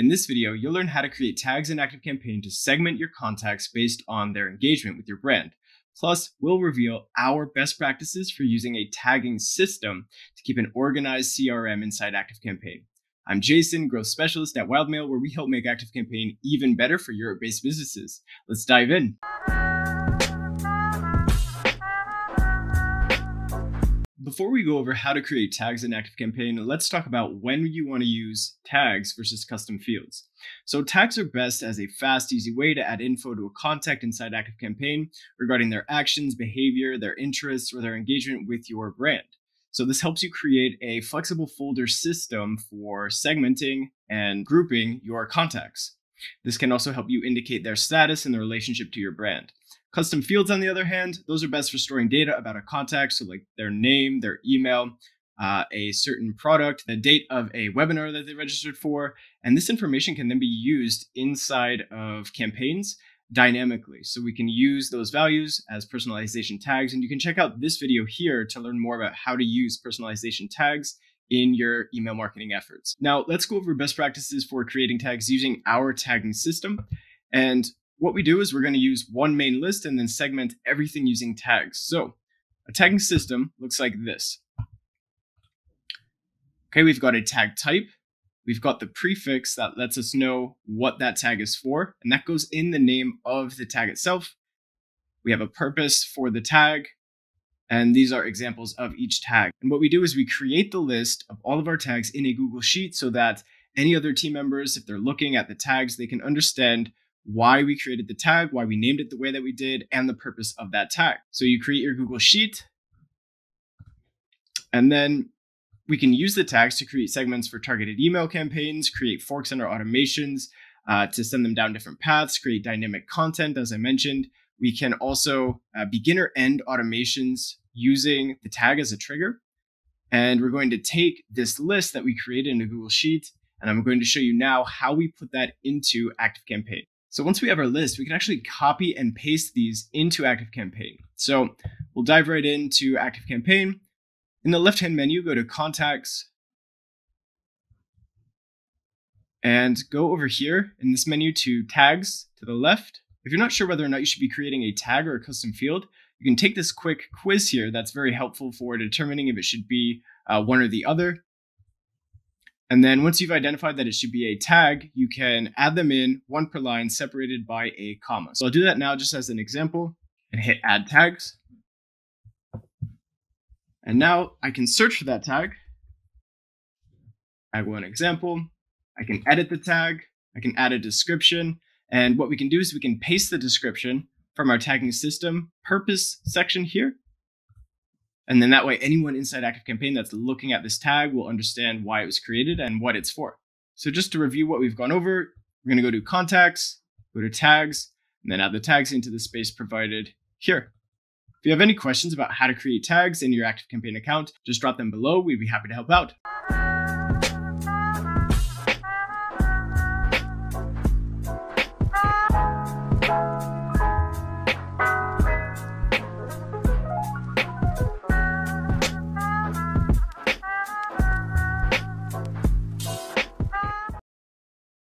In this video, you'll learn how to create tags in ActiveCampaign to segment your contacts based on their engagement with your brand. Plus, we'll reveal our best practices for using a tagging system to keep an organized CRM inside ActiveCampaign. I'm Jason, growth specialist at WildMail, where we help make ActiveCampaign even better for Europe-based businesses. Let's dive in. Before we go over how to create tags in ActiveCampaign, let's talk about when you want to use tags versus custom fields. So tags are best as a fast, easy way to add info to a contact inside ActiveCampaign regarding their actions, behavior, their interests, or their engagement with your brand. So this helps you create a flexible folder system for segmenting and grouping your contacts. This can also help you indicate their status and their relationship to your brand. Custom fields, on the other hand, those are best for storing data about a contact, so like their name, their email, a certain product, the date of a webinar that they registered for, and this information can then be used inside of campaigns dynamically. So we can use those values as personalization tags, and you can check out this video here to learn more about how to use personalization tags in your email marketing efforts. Now, let's go over best practices for creating tags using our tagging system. And what we do is we're going to use one main list and then segment everything using tags. So a tagging system looks like this. Okay, we've got a tag type. We've got the prefix that lets us know what that tag is for, and that goes in the name of the tag itself. We have a purpose for the tag, and these are examples of each tag. And what we do is we create the list of all of our tags in a Google Sheet so that any other team members, if they're looking at the tags, they can understand why we created the tag, why we named it the way that we did, and the purpose of that tag. So you create your Google Sheet, and then we can use the tags to create segments for targeted email campaigns, create forks under automations to send them down different paths, create dynamic content, as I mentioned. We can also begin or end automations using the tag as a trigger. And we're going to take this list that we created in a Google Sheet, and I'm going to show you now how we put that into ActiveCampaign. So once we have our list, we can actually copy and paste these into ActiveCampaign. So we'll dive right into ActiveCampaign. In the left-hand menu, go to Contacts and go over here in this menu to Tags to the left. If you're not sure whether or not you should be creating a tag or a custom field, you can take this quick quiz here. That's very helpful for determining if it should be one or the other. And then once you've identified that it should be a tag, you can add them in one per line separated by a comma. So I'll do that now just as an example and hit Add Tags. And now I can search for that tag. Add one example. I can edit the tag. I can add a description. And what we can do is we can paste the description from our tagging system purpose section here. And then that way, anyone inside ActiveCampaign that's looking at this tag will understand why it was created and what it's for. So just to review what we've gone over, we're going to go to Contacts, go to Tags, and then add the tags into the space provided here. If you have any questions about how to create tags in your ActiveCampaign account, just drop them below. We'd be happy to help out.